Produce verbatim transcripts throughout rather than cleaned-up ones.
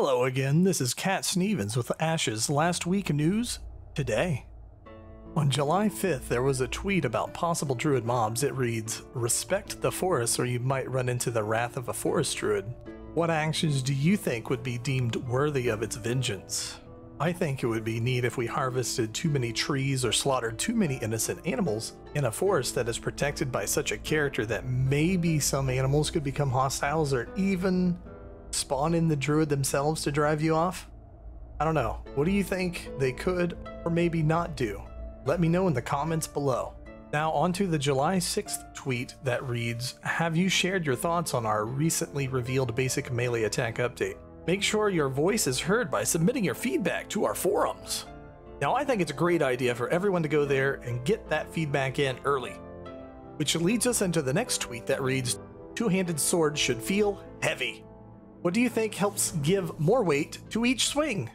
Hello again, this is Cat Snevens with Ashes Last Week News Today. On July fifth, there was a tweet about possible druid mobs. It reads, "Respect the forest or you might run into the wrath of a forest druid. What actions do you think would be deemed worthy of its vengeance? I think it would be neat if we harvested too many trees or slaughtered too many innocent animals in a forest that is protected by such a character that maybe some animals could become hostiles or even spawn in the druid themselves to drive you off? I don't know. What do you think they could or maybe not do? Let me know in the comments below." Now onto the July sixth tweet that reads, "Have you shared your thoughts on our recently revealed basic melee attack update? Make sure your voice is heard by submitting your feedback to our forums." Now I think it's a great idea for everyone to go there and get that feedback in early. Which leads us into the next tweet that reads, "Two-handed sword should feel heavy. What do you think helps give more weight to each swing?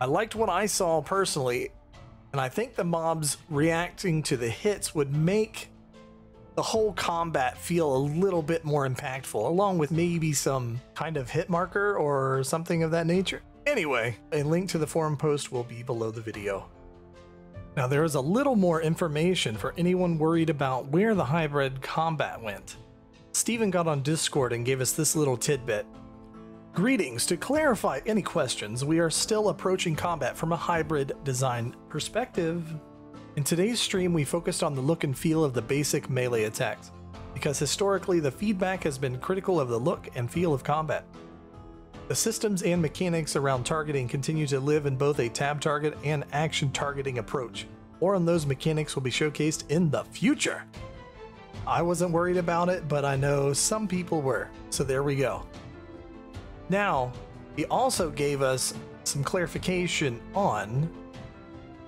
I liked what I saw personally, and I think the mobs reacting to the hits would make the whole combat feel a little bit more impactful, along with maybe some kind of hit marker or something of that nature." Anyway, a link to the forum post will be below the video. Now there is a little more information for anyone worried about where the hybrid combat went. Steven got on Discord and gave us this little tidbit. "Greetings. To clarify any questions, we are still approaching combat from a hybrid design perspective. In today's stream, we focused on the look and feel of the basic melee attacks, because historically the feedback has been critical of the look and feel of combat. The systems and mechanics around targeting continue to live in both a tab target and action targeting approach. More on those mechanics will be showcased in the future." I wasn't worried about it, but I know some people were, so there we go. Now, he also gave us some clarification on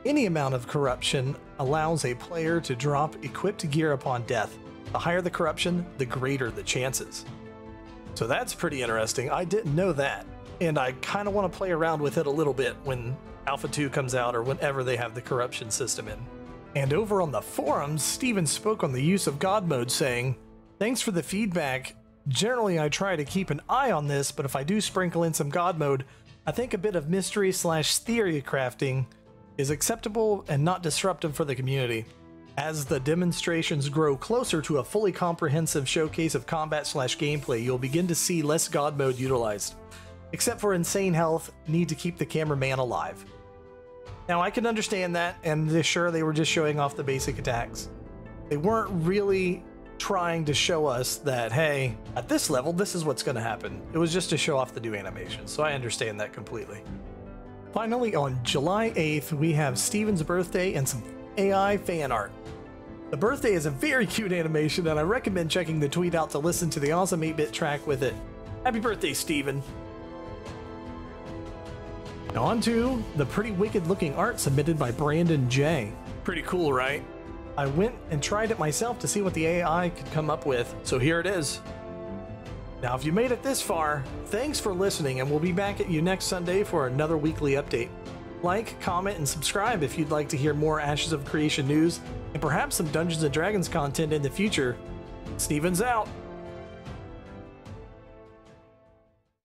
any amount of corruption allows a player to drop equipped gear upon death. The higher the corruption, the greater the chances. So that's pretty interesting. I didn't know that. And I kind of want to play around with it a little bit when Alpha two comes out or whenever they have the corruption system in. And over on the forums, Steven spoke on the use of God mode, saying, "Thanks for the feedback. Generally, I try to keep an eye on this, but if I do sprinkle in some God mode, I think a bit of mystery slash theory crafting is acceptable and not disruptive for the community. As the demonstrations grow closer to a fully comprehensive showcase of combat slash gameplay, you'll begin to see less God mode utilized. Except for insane health, need to keep the cameraman alive." Now I can understand that, and sure, they were just showing off the basic attacks. They weren't really trying to show us that, hey, at this level, this is what's going to happen. It was just to show off the new animation, so I understand that completely. Finally, on July eighth, we have Steven's birthday and some A I fan art. The birthday is a very cute animation, and I recommend checking the tweet out to listen to the awesome eight bit track with it. Happy birthday, Steven! Now on to the pretty wicked looking art submitted by Brandon J. Pretty cool, right? I went and tried it myself to see what the A I could come up with, so here it is. Now if you made it this far, thanks for listening, and we'll be back at you next Sunday for another weekly update. Like, comment, and subscribe if you'd like to hear more Ashes of Creation news, and perhaps some Dungeons and Dragons content in the future. Steven's out!